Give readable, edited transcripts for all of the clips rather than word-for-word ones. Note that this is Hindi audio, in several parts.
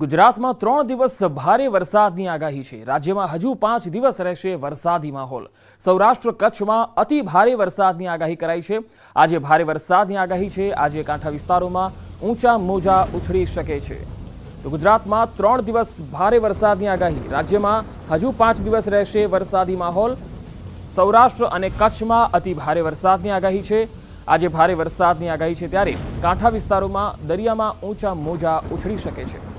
गुजरात में 3 दिवस भारे वरसादनी आगाही है। राज्य में हजू 5 दिवस रहेशे वरसादी माहोल। सौराष्ट्र कच्छ में अति भारे वरसादनी आगाही कराई है। आज भारे वरसादनी आगाही है। आज कांठा विस्तारों में ऊंचा मोजा उछड़ी सके। तो गुजरात में 3 दिवस भारे वरसादनी आगाही। राज्य में हजू 5 दिवस रहेशे वरसादी माहोल। सौराष्ट्र और कच्छ में अति भारे वरसादनी आगाही है। आज भारे वरसादनी आगाही है, त्यारे कांठा विस्तारों में दरिया में ऊंचा मोजा उछड़ी सके।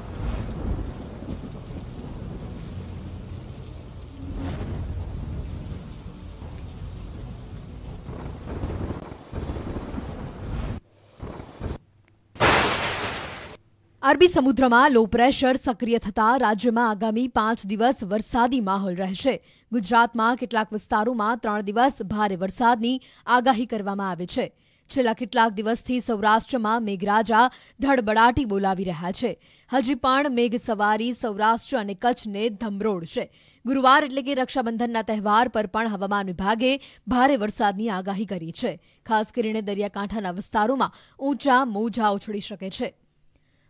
अरबी समुद्र में लो प्रेशर सक्रिय थता राज्य में आगामी 5 दिवस वरसादी माहौल रहेशे। गुजरात में केटलाक विस्तारों में 3 दिवस भारे वरसादनी आगाही करवामां आवी छे। छेल्ला केटलाक दिवसथी सौराष्ट्र में मेघराजा धड़बड़ाटी बोलावी रह्या छे। हजी पण मेघ सवारी सौराष्ट्र अने कच्छ ने धमरोळशे। गुरुवार एटले के रक्षाबंधनना तहेवार पर पण हवामान विभागे भारे वरसादनी आगाही करी छे। खास करीने दरियाकांठाना विस्तारोमां ऊंचा मोजा उछळी शके छे।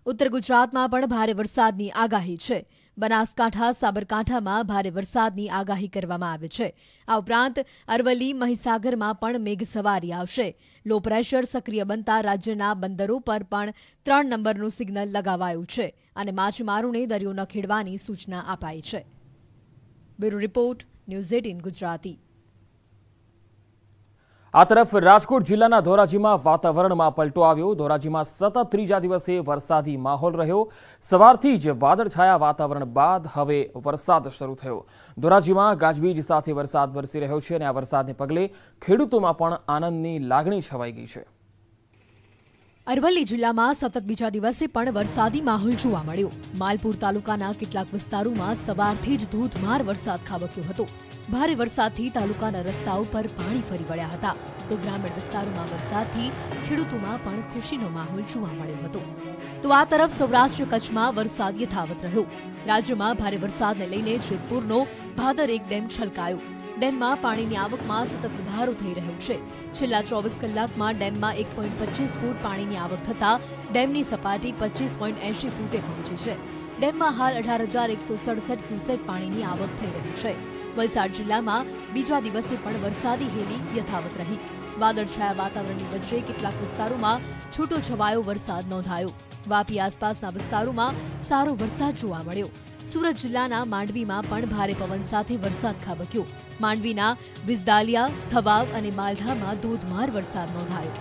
उत्तर गुजरात में पण भारे वरसादनी आगाही है। बनासकांठा साबरकांठा में भारे वरसादनी आगाही करवामां आवी छे। आ उपरांत अरवली महीसागर में पण मेघसवारी आवशे। लो प्रेशर सक्रिय बनता राज्यना बंदरों पर पण 3 नंबरनुं सिग्नल लगावायुं छे अने माछमारोने दरियो न खेडवानी सूचना अपाई छे। Bureau report news eighteen Gujarati. आ तरफ राजकोट जिल्लाना धोराजीमां वातावरणमां पलटो आव्यो। धोराजीमां सतत 3जा दिवसे वरसादी माहोल रह्यो। सवारथी ज वादळछाया वातावरण बाद हवे वरसाद शरू थयो। धोराजीमां गाजवीज साथे वरसाद वरसी रह्यो छे अने आ वरसादने पगले खेडूतोमां पण आनंदनी लागणी छवाई गई छे। अरवली जिल्लामां सतत 2जा दिवसे पण वरसादी माहोल जोवा मळ्यो। मालपुर तालुकाना केटलाक विस्तारोमां सवारथी ज धोधमार वरसाद खाबक्यो हतो। भारे वरसादथी तालुकाना रस्ताओ पर पाणी फरी वळ्या हता, तो ग्रामीण विस्तारोमां वरसादथी खेडूतोमां पण खुशीनो माहोल जोवा मळ्यो हतो। तो आ तरफ सौराष्ट्र कच्छमां वरसाद यथावत रह्यो। राज्यमां भारे वरसादने लईने જેતપુરનો ભાદર 1 ડેમ છલકાયો। ડેમમાં પાણીની આવકમાં સતત વધારો થઈ રહ્યો છે। છેલ્લા 24 કલાકમાં ડેમમાં 1.25 ફૂટ પાણીની આવક થતા ડેમની સપાટી 25.80 ફૂટે પહોંચી છે। ડેમમાં હાલ 18167 ક્યુસેક પાણીની આવક થઈ રહી છે। વલસાડ જિલ્લામાં 2જા દિવસે પણ વરસાદી હેલી યથાવત રહી। વાદળછાયા વાતાવરણની વચ્ચે કેટલાક વિસ્તારોમાં છૂટો છવાયો વરસાદ નોંધાયો। વાપી આસપાસના વિસ્તારોમાં સારો વરસાદ જોવા મળ્યો। સુરત જિલ્લાના માંડવીમાં પણ ભારે પવન સાથે વરસાદ ખાબક્યો। માંડવીના વિઝદાલિયા થવાવ અને માલધામાં ધોધમાર વરસાદ નોંધાયો।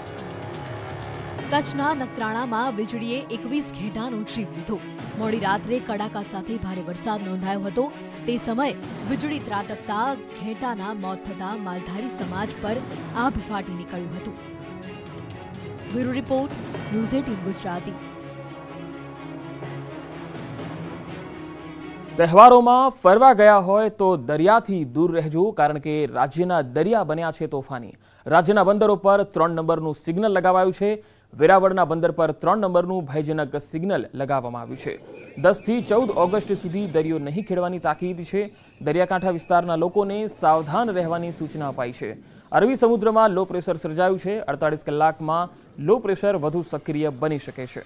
કચ્છના નખત્રાણામાં વીજળીએ 21 ઘેટાનો જીવ લીધો। મોડી રાત્રે કડાકા સાથે ભારે વરસાદ નોંધાયો હતો। તે સમયે વીજળી ત્રાટકતા ઘેટાના મોત થતા માલધારી સમાજ પર આભ ફાટી નીકળ્યું હતું। Bureau report news eighteen Gujarati. तहेवारों में फरवा गया होय तो दरिया थी दूर रहजो, कारण के राज्यना दरिया बन्या छे तोफानी। राज्यना बंदरों पर 3 नंबरनुं सिग्नल लगावायुं छे। वेरावळना बंदर पर 3 नंबरनुं भयजनक सिग्नल लगाववामां आव्युं छे। 10 થી 14 ઓગસ્ટ सुधी दरियो नहीं खेडवानी ताकीद छे। दरियाकांठा विस्तारना लोकोने सावधान रहेवानी सूचना अपाई छे। अरबी समुद्रमा लो प्रेशर सर्जायुं छे। 48 કલાકमां लो प्रेशर વધુ सक्रिय बनी शके छे।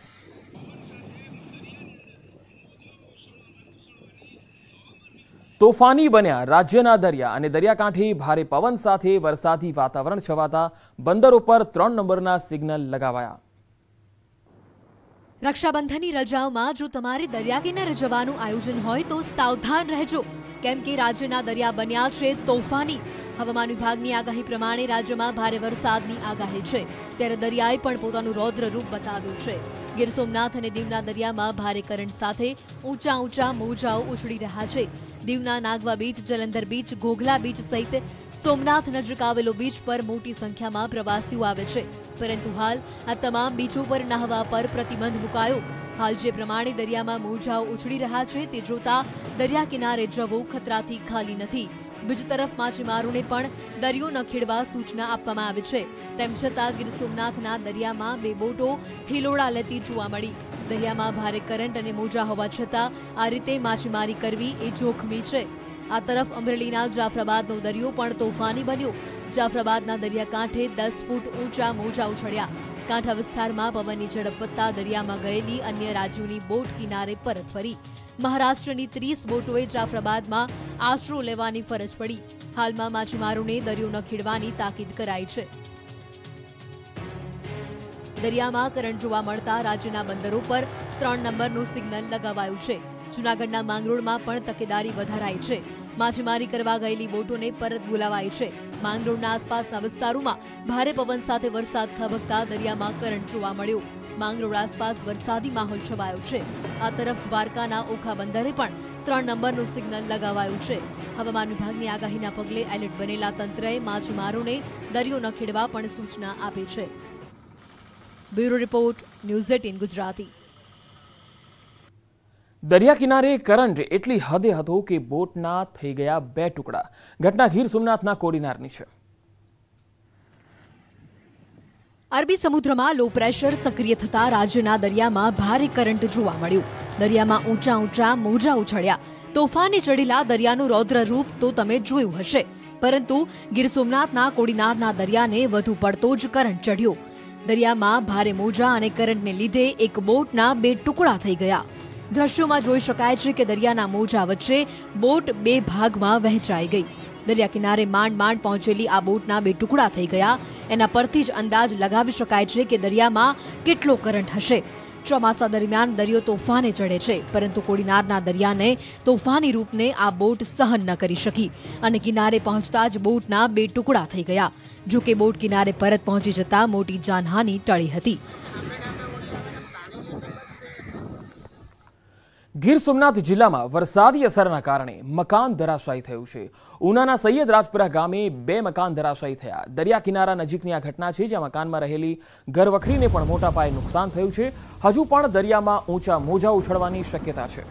तोफानी बन्या राज्यना दरिया अने दरियाकांठे भारे पवन साथे वरसादी वातावरण छवाता बंदरो पर 3 नंबरना सिग्नल लगावाया। रक्षाबंधननी रजाओमां जो तमारे दरिया किनारे जवानुं आयोजन होय तो सावधान रहेजो, केम के राज्यना दरिया बन्या छे तोफानी। हवामान विभागनी आगाही प्रमाणे राज्यमां भारे वरसादनी आगाही छे, त्यारे दरियाए पण पोतानुं रौद्र रूप बताव्युं छे। ગીર સોમનાથ અને દીવના દરિયામાં ભારે કરંટ સાથે ઊંચા મોજાઓ ઉછળી રહ્યા છે। દીવના Nagwa beach, Jalandhar beach, Ghoghla beach સહિત સોમનાથ નજીક આવેલો બીચ પર મોટી સંખ્યામાં પ્રવાસીઓ આવે છે, પરંતુ હાલ આ તમામ બીચો પર નહાવા પર પ્રતિબંધ મુકાયો। હાલ જે પ્રમાણે દરિયામાં મોજાઓ ઉછળી રહ્યા છે તે જોતા દરિયા કિનારે જવું ખતરાથી ખાલી નથી। બીજી તરફ માછીમારોને પણ દરિયો ન ખેડવા સૂચના આપવામાં આવી છે। તેમ છતાં ગીર સોમનાથના દરિયામાં 2 બોટો હિલોડા લેતી જોવા મળી। દરિયામાં ભારે કરંટ અને મોજા હોવા છતાં આ રીતે માછીમારી કરવી એ જોખમી છે। આ તરફ અમરેલીના જાફરાબાદનો દરિયો પણ તોફાની બન્યો। जाफराबादना दरियाकांठे 10 फूट ऊंचा मोजा उछळ्या। कांठा विस्ताરમાં પવનની ઝડપ વધતા દરિયામાં ગયેલી અન્ય રાજ્યોની બોટ કિનારે પરત ફરી। મહારાષ્ટ્રની 30 બોટોએ જાફરાબાદમાં આશરો લેવાની ફરજ પડી। હાલમાં માછીમારોને દરિયો ન ખેડવાની તાકીદ કરાઈ છે। દરિયામાં કરંટ જોવા મળતા રાજ્યના બંદરો પર 3 નંબરનું સિગ્નલ લગાવાયું છે। જૂનાગઢના માંગરોળમાં પણ તકેદારી વધારાઈ છે। માછીમારી કરવા ગયેલી બોટોને પરત બોલાવાઈ છે। માંગરોળના આસપાસના વિસ્તારોમાં ભારે પવન સાથે વરસાદ ખાબકતા દરિયામાં કરંટ જોવા મળ્યો। માંગરોળ આસપાસ વરસાદી માહોલ છવાયો છે। આ તરફ દ્વારકાના ઓખા બંદરે પણ 3 નંબરનું સિગ્નલ લગાવાયું છે। હવામાન વિભાગની આગાહીના પગલે એલર્ટ બનેલા તંત્રએ માછીમારોને દરિયો ન ખેડવા પણ સૂચના આપી છે। Bureau report, News18 Gujarati. दरिया किनारे करंट एटली हदे हतो के बोटना थई गया 2 टुकड़ा। घटना गीर सोमनाथना कोडीनारनी छे। अरबी समुद्रमा लो प्रेशर सक्रिय थता राज्यना दरियामां भारे करंट जोवा मळ्यो। दरियामां ऊंचा ऊंचा मोजा उछळ्या। तोफाने चढ़ेला दरियानुं रौद्र रूप तो तमे जोयुं हशे, परंतु गीर सोमनाथना कोडीनारना दरियाने वधु पड़तो ज करंट चढ़्यो। दरियामां भारे मोजा अने करंटने लीधे एक बोटना 2 टुकड़ा थई गया। दृश्यों में जोई शकाय छे के दरियाना मोजा वच्चे बोट 2 भागमां वहेंचाई गई। दरिया किनारे मांड मांड पहुंचेली आ बोटना 2 टुकड़ा थई गया। एना परथी ज अंदाज लगावी शकाय छे के दरियामां केटलो करंट हशे। चौमासा दरमियान दरियो तोफाने चढ़े छे, परंतु कोडीनारना दरियाने तोफानी रूपने आ बोट सहन न करी शकी अने किनारे पहुंचता ज बोटना 2 टुकड़ा थई गया। जो के बोट किनारे परत पहुंची जता मोटी जानहानी टळी हती। गीर सोमनाथ जिला में वरसादी असर कारण मकान धराशायी थयुं छे। उना सैयद राजपुरा गामे 2 मकान धराशायी थया। दरिया किनारा नजीकनी आ घटना छे, ज्यां मकान में रहेली घरवखरीने पण मोटा पाये नुकसान थयुं छे। हजू पण दरिया में ऊंचा मोजा उछळवानी शक्यता छे।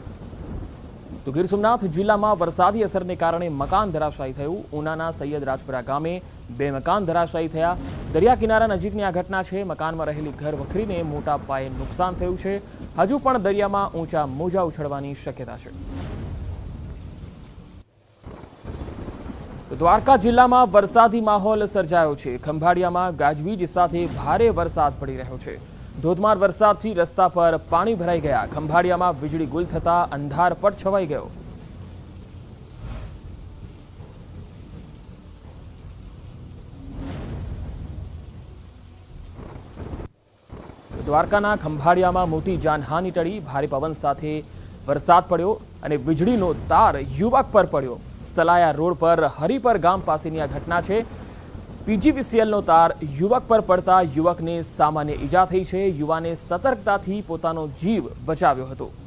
तो गीर सोमनाथ जिला में वरसादी असरने कारणे मकान धराशायी थयुं। उना सैयद राजपुरा गामे 2 मकान धराशायी थया। दरिया किनारा नजीकनी आ घटना छे। मकान में रहेली घर वखरीने मोटा पाये नुकसान थयुं छे। हजू पण दरिया में ऊंचा मोजा उछळवानी शक्यता छे। तो द्वारका जिला में वरसादी माहोल सर्जायो छे। खंभाड़िया में गाजवीज साथे भारे वरसाद पड़ी रह्यो छे। धोधमार वरसाद थी रस्ता पर पानी भराई गया। खंभाड़िया में वीजळी गुल थता अंधारपट छवाई गयो। द्वारकाना खंभाड़िया में मोटी जानहानी टळी। भारी पवन साथे वरसाद पड्यो अने वीजळीनो तार युवक पर पड्यो। सलाया रोड पर हरिपर गाम पासेनी आ घटना छे। पीजीवीसीएलनो तार युवक पर पड़ता युवकने सामान्य ईजा थई छे। युवाने सतर्कताथी पोतानो जीव बचाव्यो हतो।